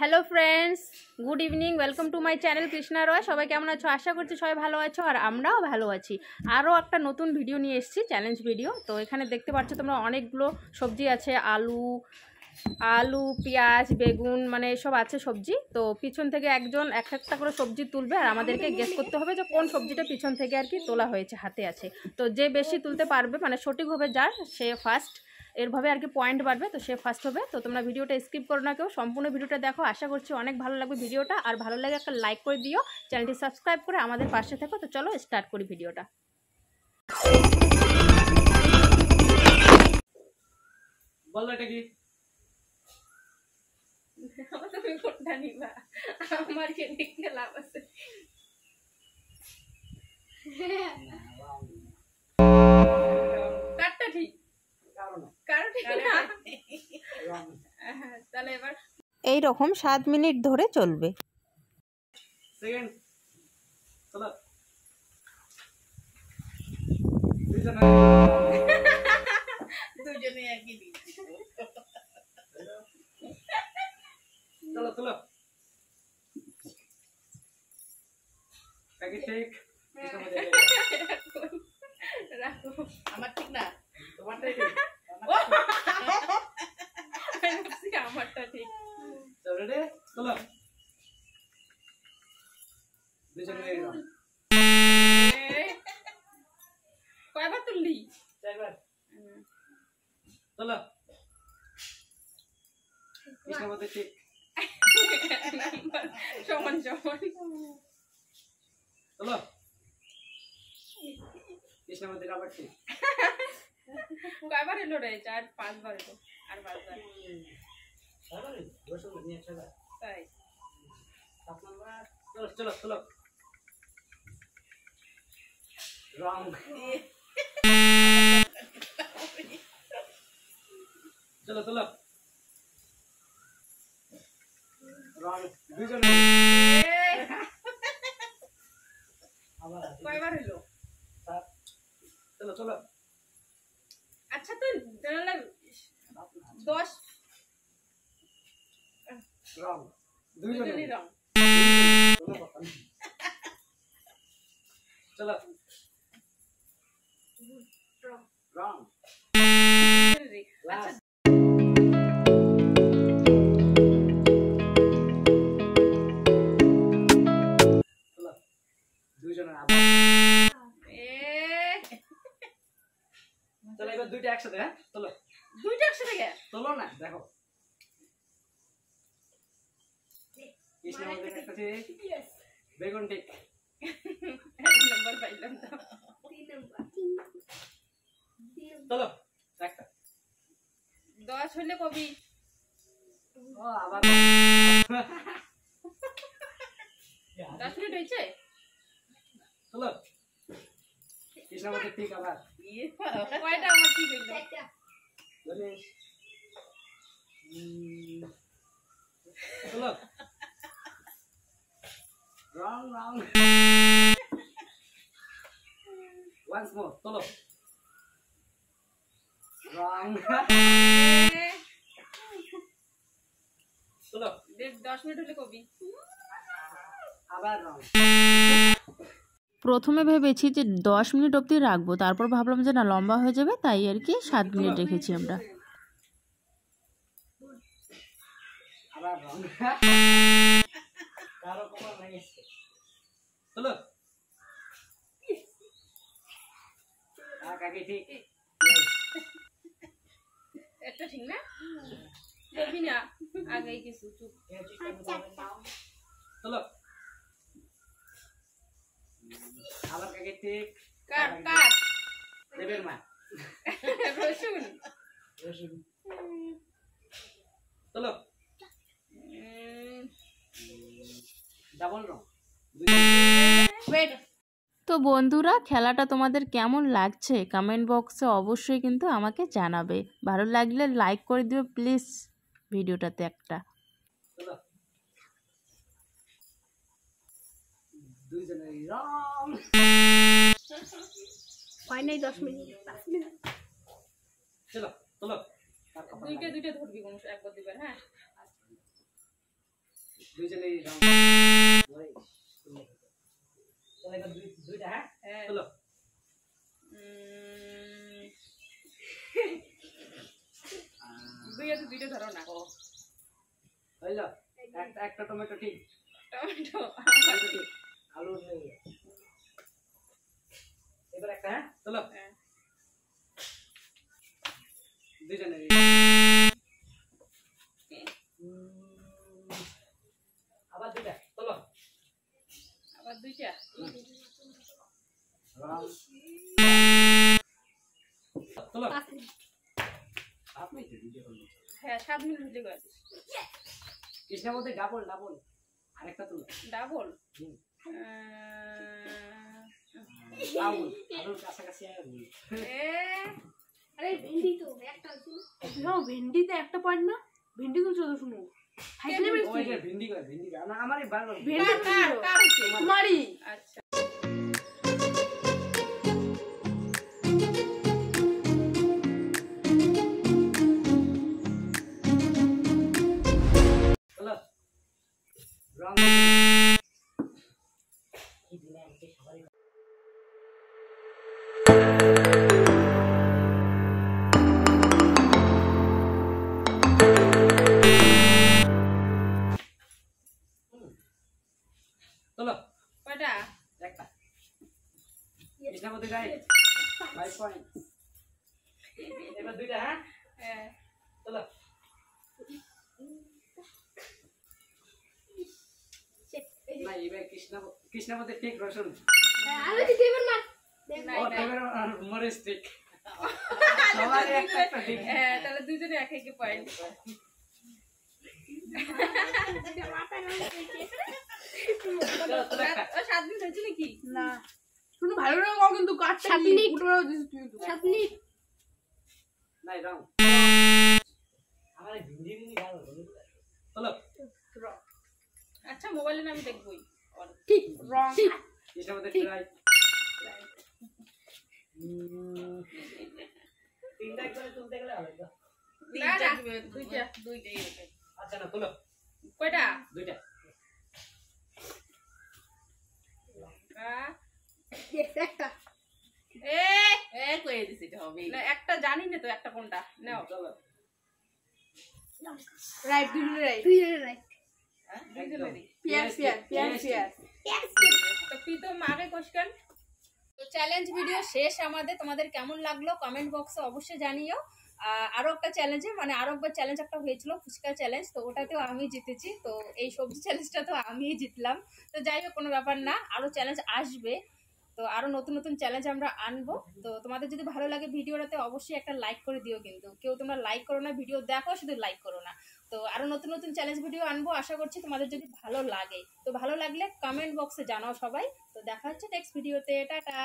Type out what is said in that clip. Hello friends, good evening, welcome to my channel Krishna Roy. সবাই কেমন আছো? আশা করছি সবাই ভালো আছো, আর আমরাও ভালো আছি। আরও একটা নতুন ভিডিও নিয়ে এসেছি, চ্যালেঞ্জ ভিডিও। তো এখানে দেখতে পাচ্ছ তোমরা অনেকগুলো সবজি আছে, আলু পেঁয়াজ বেগুন, মানে সব আছে সবজি। তো পিছন থেকে একজন এক একটা করে সবজি তুলবে, আর আমাদেরকে গেস করতে হবে যে কোন সবজিটা পিছন থেকে আর কি তোলা হয়েছে, হাতে আছে। তো যে বেশি তুলতে পারবে, মানে সঠিকভাবে যার, সে ফার্স্ট, এরভাবে আর কি পয়েন্ট বাড়বে, তো সে ফার্স্ট হবে। তো তোমরা ভিডিওটা স্কিপ করো না কেউ, সম্পূর্ণ ভিডিওটা দেখো, আশা করছি অনেক ভালো লাগবে ভিডিওটা। আর ভালো লাগে একটা লাইক করে দিও, চ্যানেলটি সাবস্ক্রাইব করে আমাদের পাশে থাকো। তো চলো স্টার্ট করি ভিডিওটা। ঠিক এইরকম 7 মিনিট ধরে চলবে। আমার ঠিক না, তোমারটাই ঠিক। আমারটা ঠিক। চলো রে, চলো। কয়বার তুললি? 4 বার। চলো। কিসমতে ঠিক। সমান সমান। চলো। কিসমতে আবার ঠিক। কয়বার এলো রে? 4-5 বার এলো, আর 5 বার। তাই চলো চলো। রং চলো চলো। রং 2 জন। কয়বার এলো? 7। চলো চলো। আচ্ছা, তো জানালা 10। রং 2 জনই রং। চলো রং। আচ্ছা, চলো 2 জনের। চলো এবার 2টা একসাথে। হ্যাঁ, চলো 2টা একসাথে। চলো না, দেখো বেগুন ঠিক। 1 নম্বর পাইলাম তো। 3 নম্বর। চলো একটা 10 হলে কবি। ও আবার 10 মিনিট হয়েছে। চলো কিসমতে ঠিক। আবার কয়টা আমার ঠিক হইলো? 4টা। চলো রং রং। Once more, চলো রং। চলো 10 মিনিট হলে কবি। আবার রং। প্রথমে ভেবেছি যে 10 মিনিট অবধি রাখবো, তারপর ভাবলাম যে না, লম্বা হয়ে যাবে, তাই আর কি 7 মিনিট রেখেছি আমরা। ঠিক না, দেখি না আগে কিছু। চলো আবার কাকে ঠিক। কাট কাট দেবের মা। রসুন রসুন। চলো ডাবল রং। তো বন্ধুরা, খেলাটা তোমাদের কেমন লাগছে কমেন্ট বক্সে অবশ্যই কিন্তু আমাকে জানাবে। ভালো লাগলে লাইক করে দিও প্লিজ ভিডিওটাতে একটা। দুইটা ধরবি কোন একবার দিবার। হ্যাঁ টমেটো ঠিক টমেটো আলু নেই এবার একটা হ্যাঁ চলো দুইটা নেই আবার দুইটা চলো আবার দুইটা চলো আপনি তো ভিডিও করুন হ্যাঁ 7 মিনিট ভিডিও করুন কৃষ্ণের মধ্যে ডাবল ডাবল আরেকটা তুলো ডাবল ডাবল আরো কাছাকাছি আসবে এ আরে ভেন্ডি তো একটা তুলো নো ভেন্ডিতে একটা পয়েন্ট না ভেন্ডি তুলছো তো শুনো ফাইনালি ভেন্ডি কর ভেন্ডি না আমারই ভালো ভেন্ডি কার কার তোমারই আচ্ছা কৃষ্ণ মধ্যে ঠিক রসুন নাকি না শুধু ভালো রঙ কিন্তু আচ্ছা মোবাইলে আমি দেখবই ঠিক রং এটা আমাদের ট্রাই তিনটা করে তুলতে গেলে হবে না দুইটা দুইটাই হবে আচ্ছা না তোলো কয়টা দুইটা লঙ্কা একটা এ এ কই দিছি এটা হবে না একটা জানি না তো একটা কোনটা নাও চলো রাইট দুইটা রাইট দুইটা রাইট আরো একটা চ্যালেঞ্জে মানে আরো একবার চ্যালেঞ্জ একটা হয়েছিল ফুচকা চ্যালেঞ্জ তো ওটাতেও আমি জিতেছি তো এই সবজি চ্যালেঞ্জটা তো আমিই জিতলাম তো যাই হোক কোনো ব্যাপার না আরো চ্যালেঞ্জ আসবে তো আরো নতুন নতুন চ্যালেঞ্জ আমরা আনবো তো তোমাদের যদি ভালো লাগে ভিডিওটাতে অবশ্যই একটা লাইক করে দিও কিন্তু কেউ তোমরা লাইক করো না ভিডিও দেখো শুধু লাইক করো না তো আরো নতুন নতুন চ্যালেঞ্জ ভিডিও আনবো আশা করছি তোমাদের যদি ভালো লাগে তো ভালো লাগলে কমেন্ট বক্সে জানাও সবাই তো দেখা হচ্ছে নেক্সট ভিডিওতে টাটা